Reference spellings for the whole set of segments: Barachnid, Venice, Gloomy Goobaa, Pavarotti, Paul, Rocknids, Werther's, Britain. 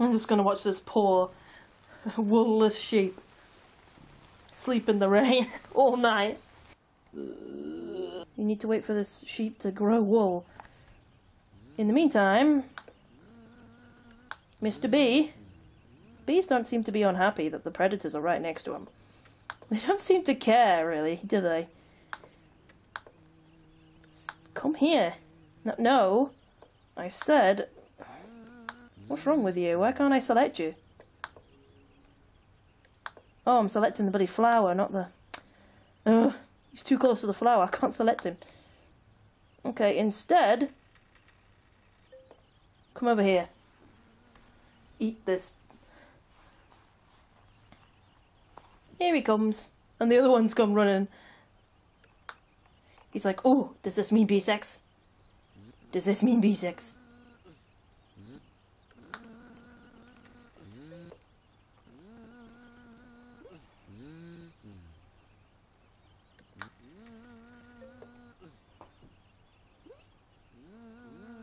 I'm just going to watch this poor woolless sheep sleep in the rain all night. You need to wait for this sheep to grow wool. In the meantime, Mr. Bee. Bees don't seem to be unhappy that the predators are right next to him. They don't seem to care, really, do they? Come here. No, I said... What's wrong with you? Why can't I select you? Oh, I'm selecting the bloody flower, not the... Ugh, he's too close to the flower. I can't select him. Okay, instead... Come over here. Eat this. Here he comes. And the other one's come running. He's like, oh, does this mean B6? Does this mean B6?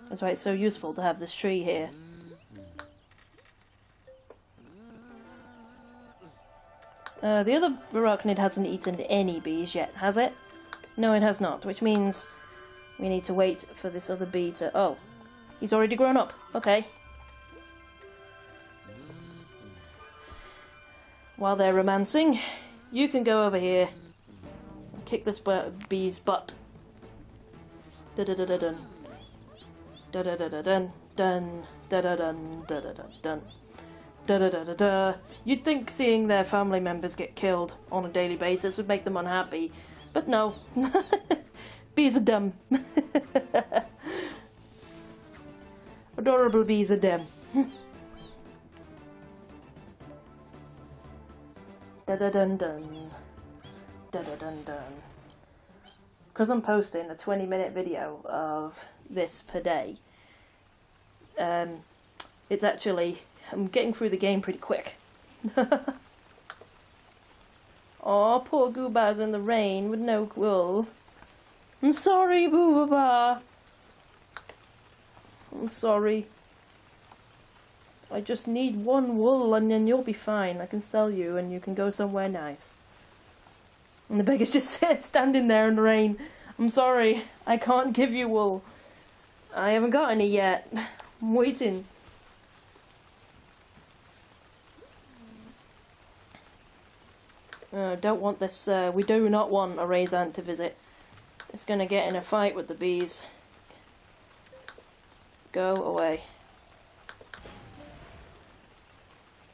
That's why it's so useful to have this tree here. The other Barachnid hasn't eaten any bees yet, has it? No, it has not, which means we need to wait for this other bee to... Oh, he's already grown up. Okay. While they're romancing, you can go over here and kick this bee's butt. Da-da-da-da-dun. Da-da-da-da-dun. Dun. Da-da-dun. Da-da-da-dun. Da, da, da, da, da. You'd think seeing their family members get killed on a daily basis would make them unhappy, but no. Bees are dumb. Adorable bees are dumb. Da da dun dun. Da da dun dun. Because I'm posting a 20-minute video of this per day, it's actually... I'm getting through the game pretty quick. Aw, poor Goobaa's in the rain with no wool. I'm sorry, Goobaa. I'm sorry. I just need one wool and then you'll be fine. I can sell you and you can go somewhere nice. And the beggar's just standing there in the rain. I'm sorry, I can't give you wool. I haven't got any yet. I'm waiting. Don't want this, we do not want a raised ant to visit. It's gonna get in a fight with the bees. Go away.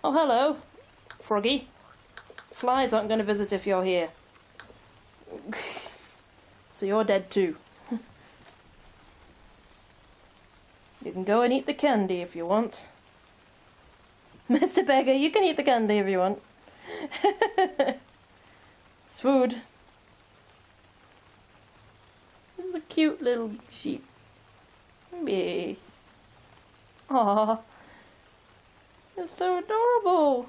Oh, hello, Froggy. Flies aren't gonna visit if you're here. So you're dead too. You can go and eat the candy if you want. Mr. Beggar, you can eat the candy if you want. It's food. This is a cute little sheep. Yay. Aww. You're so adorable.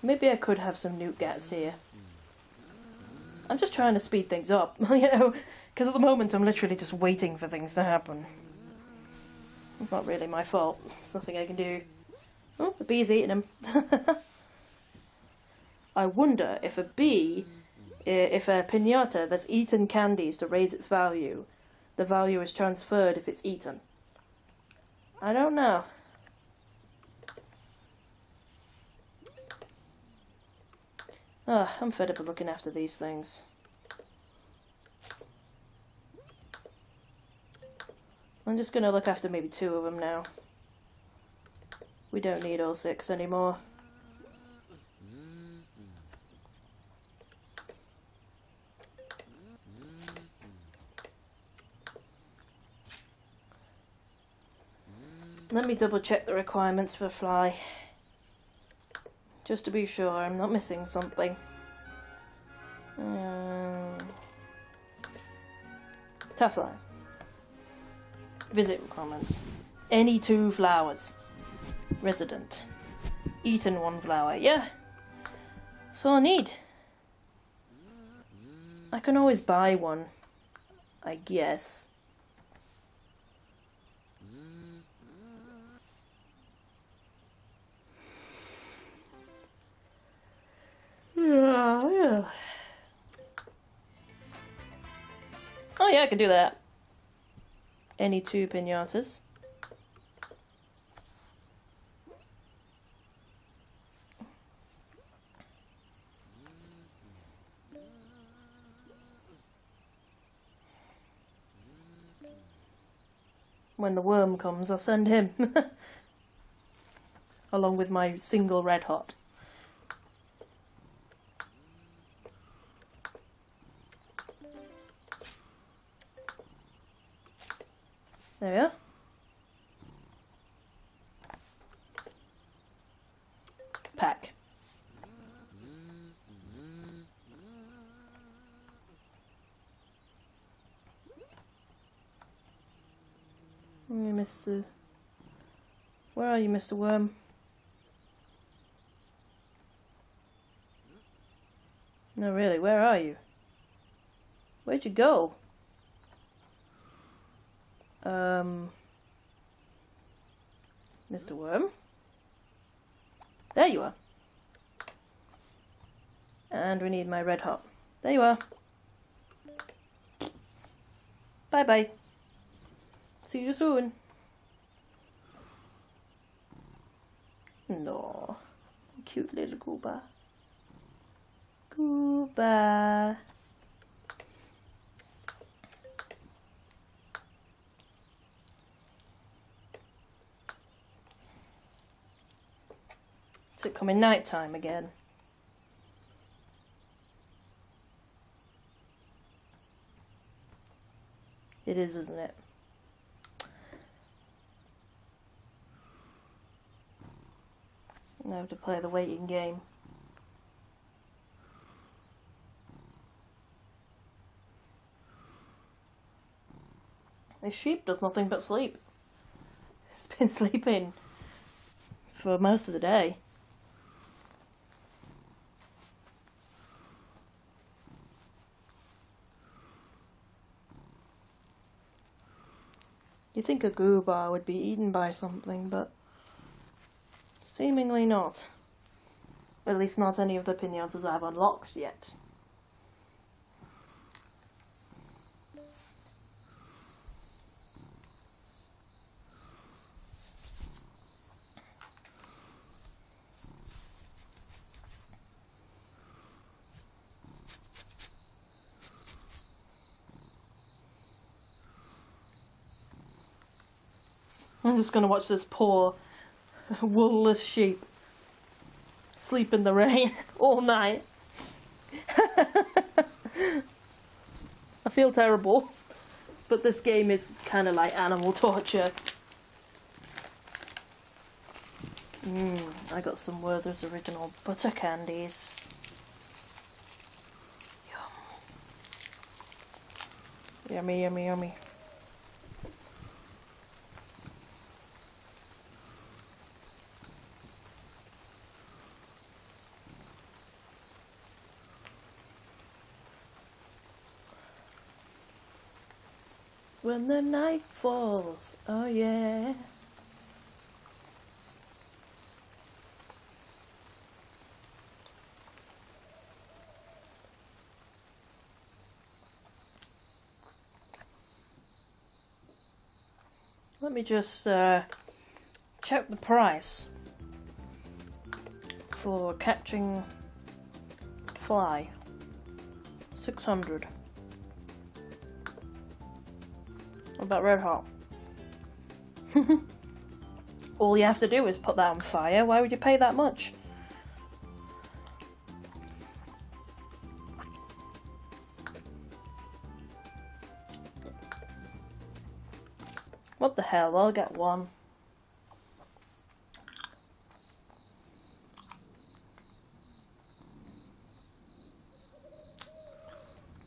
Maybe I could have some nootgats here. I'm just trying to speed things up, you know, because at the moment I'm literally just waiting for things to happen. It's not really my fault. There's nothing I can do. Oh, the bee's eating him. I wonder if a bee, if a piñata that's eaten candies to raise its value, the value is transferred if it's eaten. I don't know. Ugh, I'm fed up with looking after these things. I'm just gonna look after maybe two of them now. We don't need all six anymore. Let me double check the requirements for fly. Just to be sure I'm not missing something. Tough life. Visit requirements. Any two flowers. Resident. Eaten one flower. Yeah. So I need. I can always buy one, I guess. Oh yeah, I can do that. Any two piñatas. When the worm comes, I'll send him. Along with my single red hot. There we are. Pack. Mr. Where are you, Mr. Worm? No, really, where are you? Where'd you go? Mr. Worm? There you are. And we need my red hot. There you are. Bye-bye. See you soon. No, cute little Goobaa. Goobaa. Is it coming night time again? It is, isn't it? I have to play the waiting game. This sheep does nothing but sleep. It's been sleeping for most of the day. You'd think a Goobaa would be eaten by something, but seemingly not. At least not any of the piñatas I have unlocked yet. I'm just gonna watch this poor woolless sheep sleep in the rain all night. I feel terrible, but this game is kind of like animal torture. I got some Werther's original butter candies. Yum. Yummy, yummy, yummy. When the night falls, oh yeah. Let me just check the price for catching fly. 600. About red hot. All you have to do is put that on fire. Why would you pay that much? What the hell? I'll get one.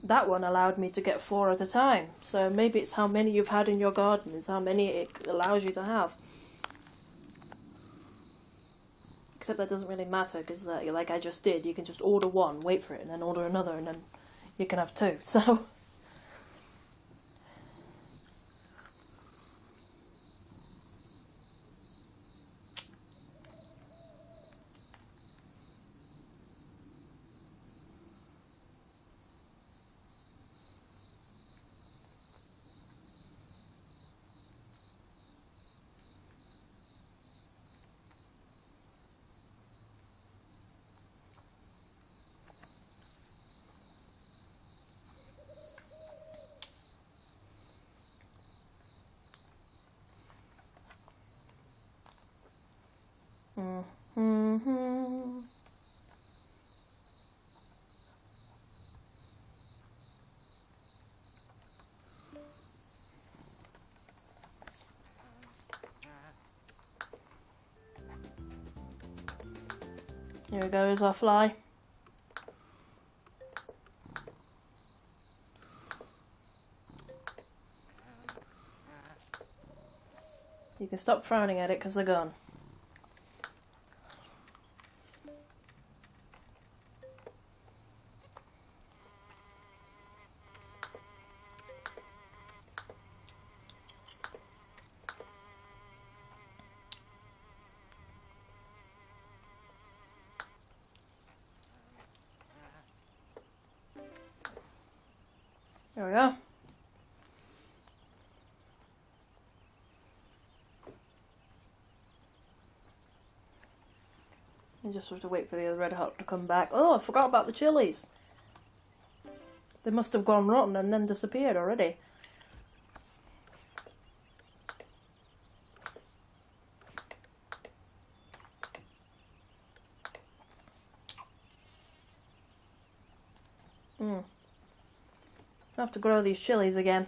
That one allowed me to get 4 at a time, so maybe it's how many you've had in your garden is how many it allows you to have. Except that doesn't really matter, because like I just did, you can just order one, wait for it, and then order another, and then you can have two, so. Here goes our fly. You can stop frowning at it because they're gone. There we go. You just have to wait for the red hot to come back. Oh, I forgot about the chilies. They must have gone rotten and then disappeared already. I have to grow these chilies again.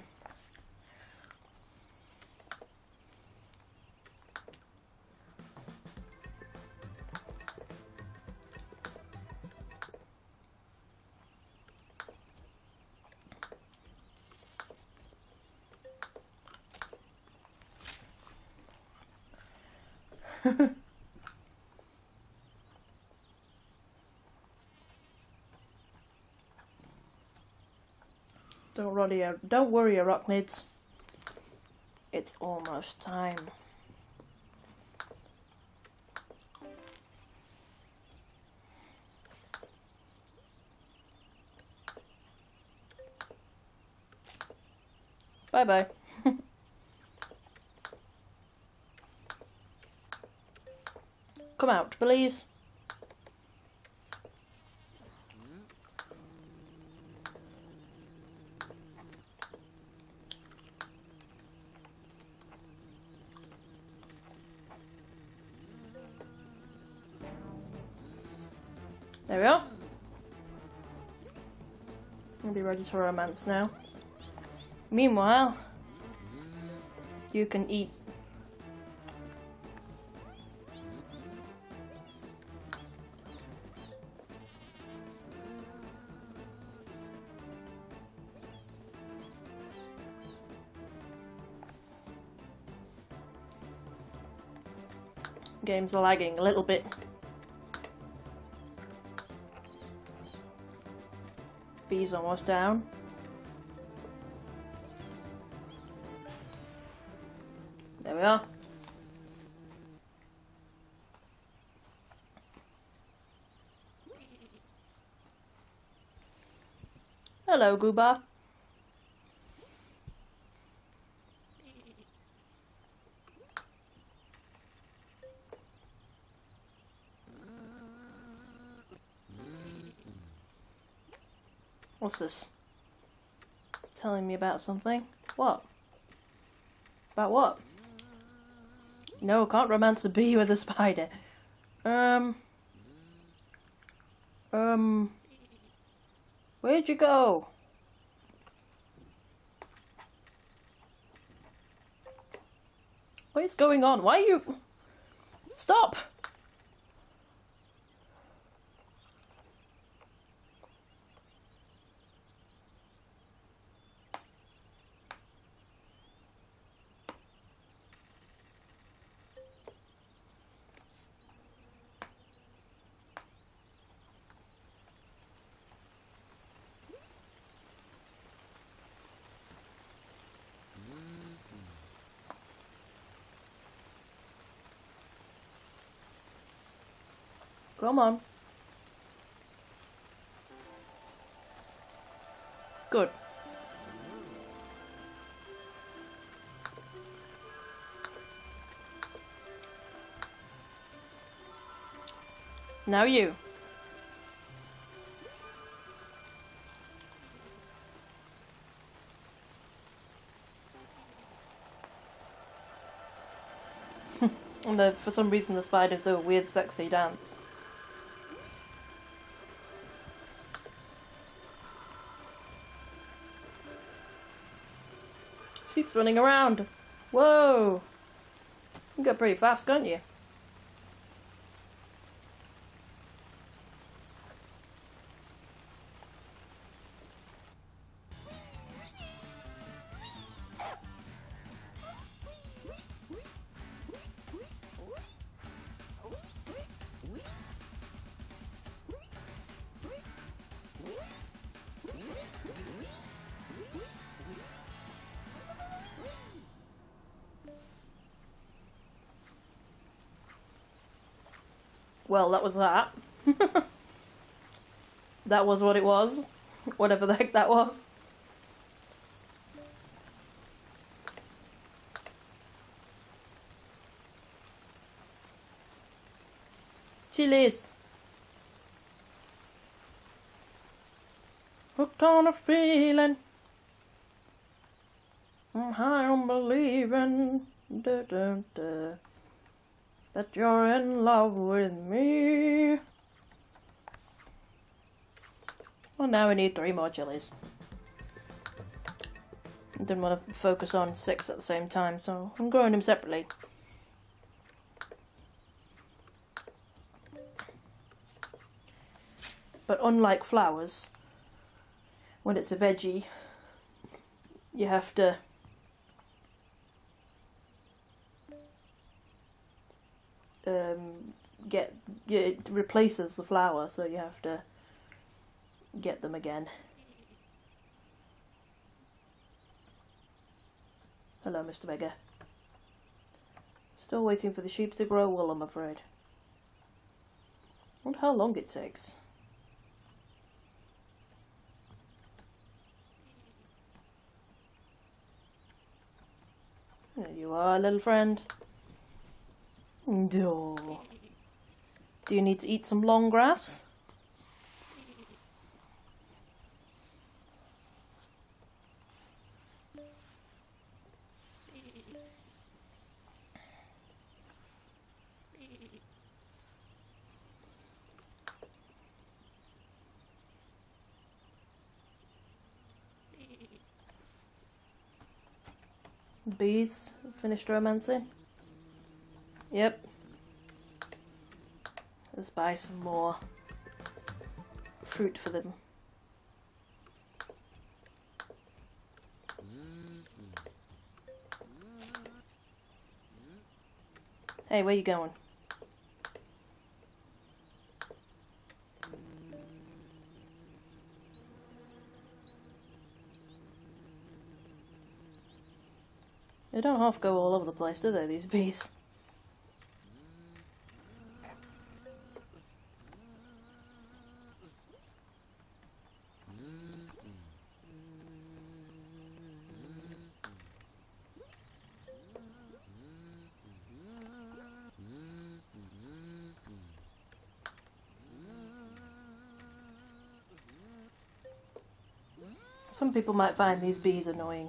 Don't worry, Rocknids. It's almost time. Bye bye. Come out, please. There we are. I'll be ready to romance now. Meanwhile, you can eat. Games are lagging a little bit. Bees almost down. There we are. Hello, Goobaa. What's this? Telling me about something? What? About what? No, can't romance a bee with a spider. Where'd you go? What is going on? Why are you... Stop! Come on. Good. Now you. And the, for some reason the spiders do a weird sexy dance. Sheep's running around. Whoa! You can go pretty fast, can't you? Well, that was that. That was what it was. Whatever the heck that was. Chilies. Hooked on a feeling. I'm high on believing. Da, da, da. That you're in love with me. Well, now we need 3 more chilies. I didn't want to focus on 6 at the same time, so I'm growing them separately. But unlike flowers, when it's a veggie, you have to it replaces the flower, so you have to get them again. Hello, Mr. Beggar. Still waiting for the sheep to grow wool, I'm afraid. I wonder how long it takes. There you are, little friend. Do you need to eat some long grass? Bees finished romancing. Yep. Let's buy some more fruit for them. Hey, where you going? They don't half go all over the place, do they, these bees? Some people might find these bees annoying.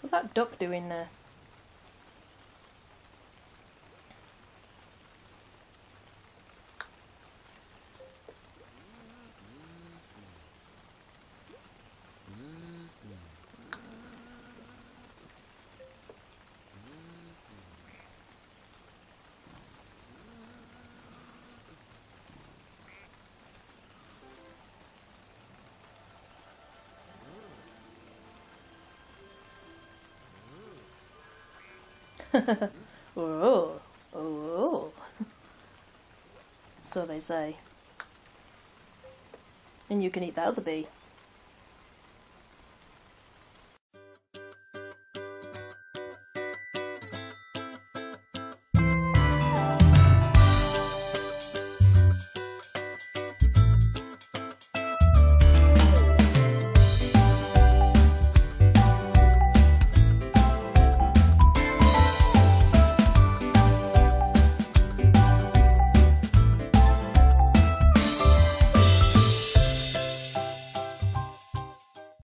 What's that duck doing there? Oh, oh, oh. So they say. And you can eat that other bee.